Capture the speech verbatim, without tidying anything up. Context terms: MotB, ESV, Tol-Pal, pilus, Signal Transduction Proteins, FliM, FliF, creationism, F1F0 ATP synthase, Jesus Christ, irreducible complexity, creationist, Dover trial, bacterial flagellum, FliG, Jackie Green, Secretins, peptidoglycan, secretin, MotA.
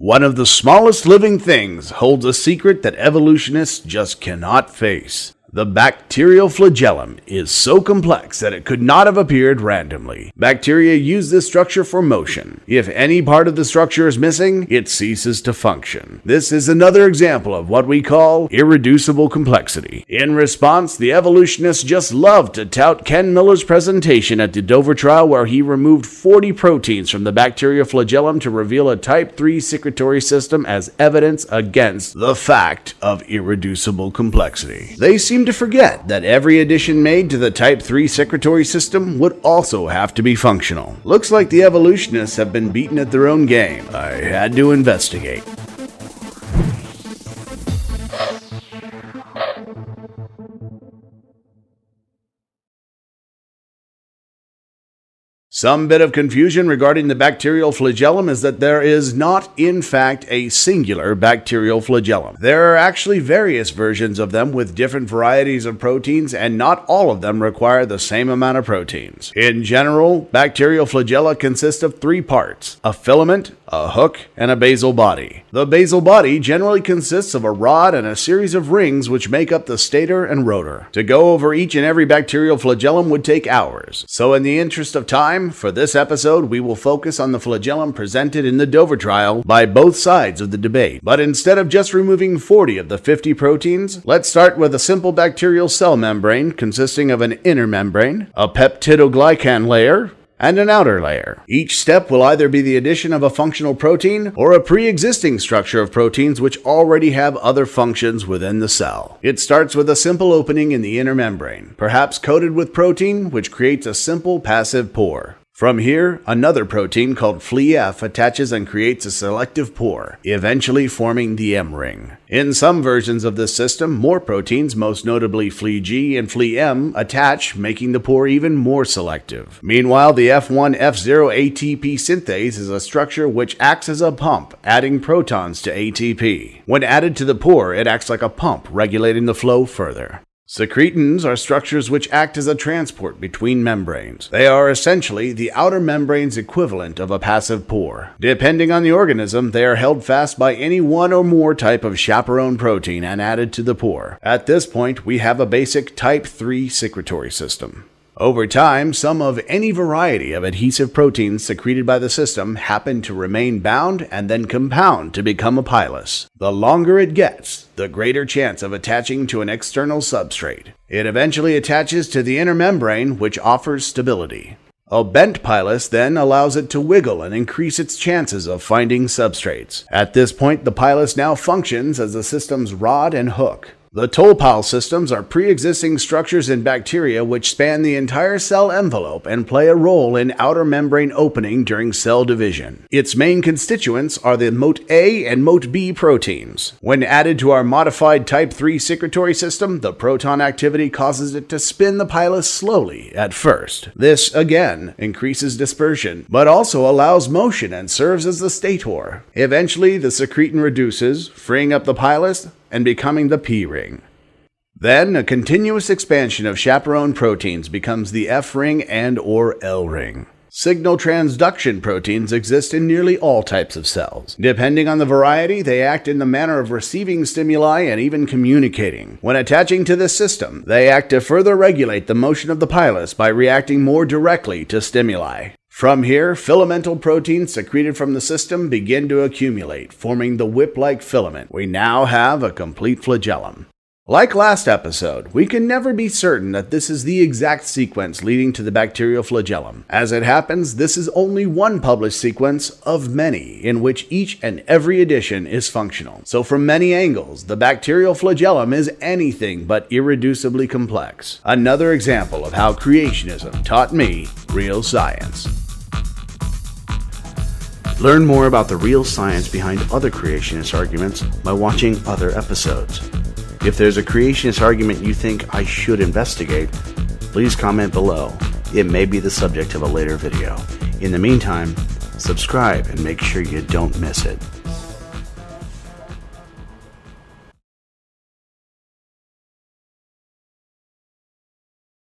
One of the smallest living things holds a secret that evolutionists just cannot face. The bacterial flagellum is so complex that it could not have appeared randomly. Bacteria use this structure for motion. If any part of the structure is missing, it ceases to function. This is another example of what we call irreducible complexity. In response, the evolutionists just love to tout Ken Miller's presentation at the Dover trial where he removed forty proteins from the bacterial flagellum to reveal a type three secretory system as evidence against the fact of irreducible complexity. They seem to forget that every addition made to the type three secretory system would also have to be functional. Looks like the evolutionists have been beaten at their own game. I had to investigate. Some bit of confusion regarding the bacterial flagellum is that there is not, in fact, a singular bacterial flagellum. There are actually various versions of them with different varieties of proteins, and not all of them require the same amount of proteins. In general, bacterial flagella consist of three parts: a filament, a hook, and a basal body. The basal body generally consists of a rod and a series of rings which make up the stator and rotor. To go over each and every bacterial flagellum would take hours, so in the interest of time, for this episode, we will focus on the flagellum presented in the Dover trial by both sides of the debate. But instead of just removing forty of the fifty proteins, let's start with a simple bacterial cell membrane consisting of an inner membrane, a peptidoglycan layer, and an outer layer. Each step will either be the addition of a functional protein or a pre-existing structure of proteins which already have other functions within the cell. It starts with a simple opening in the inner membrane, perhaps coated with protein, which creates a simple passive pore. From here, another protein called FliF attaches and creates a selective pore, eventually forming the M-ring. In some versions of this system, more proteins, most notably FliG and FliM, attach, making the pore even more selective. Meanwhile, the F one F zero A T P synthase is a structure which acts as a pump, adding protons to A T P. When added to the pore, it acts like a pump, regulating the flow further. Secretins are structures which act as a transport between membranes. They are essentially the outer membrane's equivalent of a passive pore. Depending on the organism, they are held fast by any one or more type of chaperone protein and added to the pore. At this point, we have a basic type three secretory system. Over time, some of any variety of adhesive proteins secreted by the system happen to remain bound and then compound to become a pilus. The longer it gets, the greater chance of attaching to an external substrate. It eventually attaches to the inner membrane, which offers stability. A bent pilus then allows it to wiggle and increase its chances of finding substrates. At this point, the pilus now functions as the system's rod and hook. The Tol-Pal systems are pre-existing structures in bacteria which span the entire cell envelope and play a role in outer membrane opening during cell division. Its main constituents are the MotA and MotB proteins. When added to our modified type three secretory system, the proton activity causes it to spin the pilus slowly at first. This, again, increases dispersion, but also allows motion and serves as the stator. Eventually, the secretin reduces, freeing up the pilus and becoming the P-ring. Then, a continuous expansion of chaperone proteins becomes the F-ring and or L-ring. Signal transduction proteins exist in nearly all types of cells. Depending on the variety, they act in the manner of receiving stimuli and even communicating. When attaching to this system, they act to further regulate the motion of the pilus by reacting more directly to stimuli. From here, filamental proteins secreted from the system begin to accumulate, forming the whip-like filament. We now have a complete flagellum. Like last episode, we can never be certain that this is the exact sequence leading to the bacterial flagellum. As it happens, this is only one published sequence of many in which each and every addition is functional. So from many angles, the bacterial flagellum is anything but irreducibly complex. Another example of how creationism taught me real science. Learn more about the real science behind other creationist arguments by watching other episodes. If there's a creationist argument you think I should investigate, please comment below. It may be the subject of a later video. In the meantime, subscribe and make sure you don't miss it.